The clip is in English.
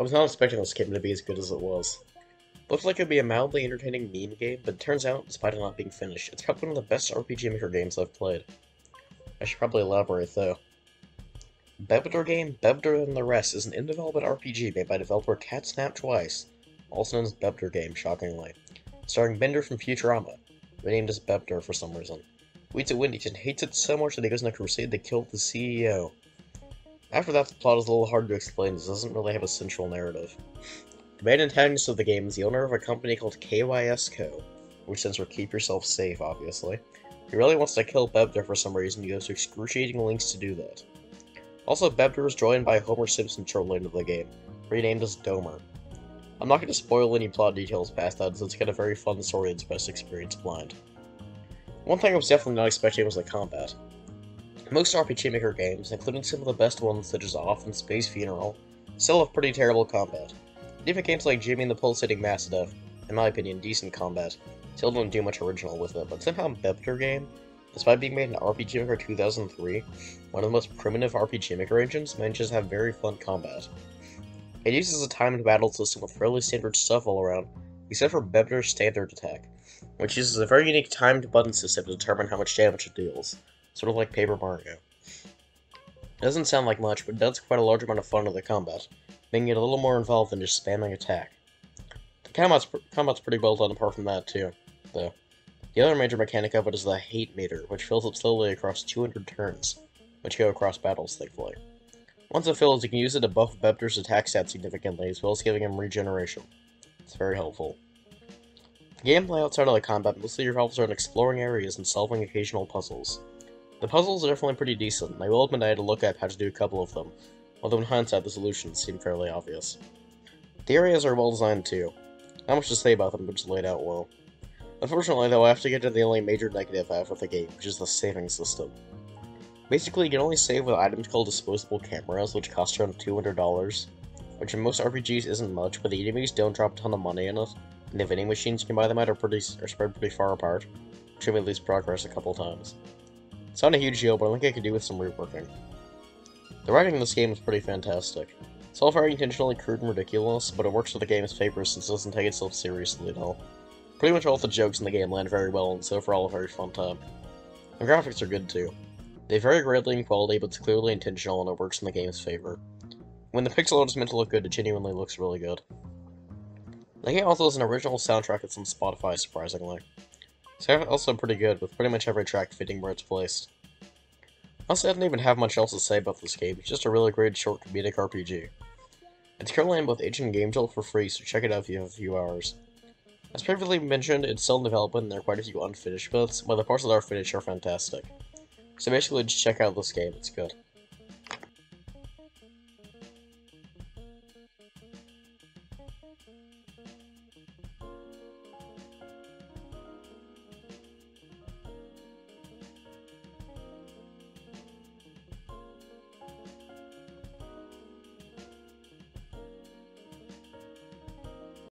I was not expecting this game to be as good as it was. Looked like it would be a mildly entertaining meme game, but it turns out, despite it not being finished, it's probably one of the best RPG Maker games I've played. I should probably elaborate, though. Bebder Game: Bebder Than the Rest is an in-development RPG made by developer Cat Snap Twice, also known as Bebder Game, shockingly, starring Bender from Futurama, renamed as Bebder for some reason. Weeds at Windyton hates it so much that he goes on a crusade to kill the CEO. After that, the plot is a little hard to explain as it doesn't really have a central narrative. The main antagonist of the game is the owner of a company called KYS Co., which stands for Keep Yourself Safe, obviously. He really wants to kill Bebder for some reason, he goes to excruciating lengths to do that. Also, Bebder is joined by Homer Simpson troll into the game, renamed as Domer. I'm not going to spoil any plot details past that, since it's got a very fun story that's best experienced blind. One thing I was definitely not expecting was the combat. Most RPG Maker games, including some of the best ones such as Off and Space Funeral, still have pretty terrible combat. Even games like Jimmy and the Pulsating Massive have, in my opinion, decent combat, still don't do much original with it, but somehow Bebder Game, despite being made in RPG Maker 2003, one of the most primitive RPG Maker engines, manages to have very fun combat. It uses a timed battle system with fairly standard stuff all around, except for Bebder's standard attack, which uses a very unique timed button system to determine how much damage it deals. Sort of like Paper Mario. It doesn't sound like much, but it does quite a large amount of fun to the combat, making it a little more involved than just spamming attack. The combat's pretty well done apart from that, too, though. The other major mechanic of it is the Hate Meter, which fills up slowly across 200 turns, which go across battles, thankfully. Once it fills, you can use it to buff Bebder's attack stats significantly, as well as giving him regeneration. It's very helpful. The gameplay outside of the combat mostly revolves around exploring areas and solving occasional puzzles. The puzzles are definitely pretty decent, and I will admit I had to look up how to do a couple of them, although in hindsight the solutions seem fairly obvious. The areas are well designed too. Not much to say about them, but just laid out well. Unfortunately though, I have to get to the only major negative I have with the game, which is the saving system. Basically, you can only save with items called disposable cameras, which cost around $200, which in most RPGs isn't much, but the enemies don't drop a ton of money in it, and the vending machines you can buy them at are spread pretty far apart, which made me lose progress a couple times. It's not a huge deal, but I think I could do with some reworking. The writing in this game is pretty fantastic. It's all very intentionally crude and ridiculous, but it works to the game's favor since it doesn't take itself seriously at all. Pretty much all the jokes in the game land very well, and so for all a very fun time. The graphics are good too. They vary greatly in quality, but it's clearly intentional and it works in the game's favor. When the pixel art is meant to look good, it genuinely looks really good. The game also has an original soundtrack that's on Spotify, surprisingly. It's also pretty good, with pretty much every track fitting where it's placed. Honestly, I don't even have much else to say about this game, it's just a really great short comedic RPG. It's currently on both itch and GameJolt for free, so check it out if you have a few hours. As previously mentioned, it's still in development and there are quite a few unfinished bits, but the parts that are finished are fantastic. So basically just check out this game, it's good.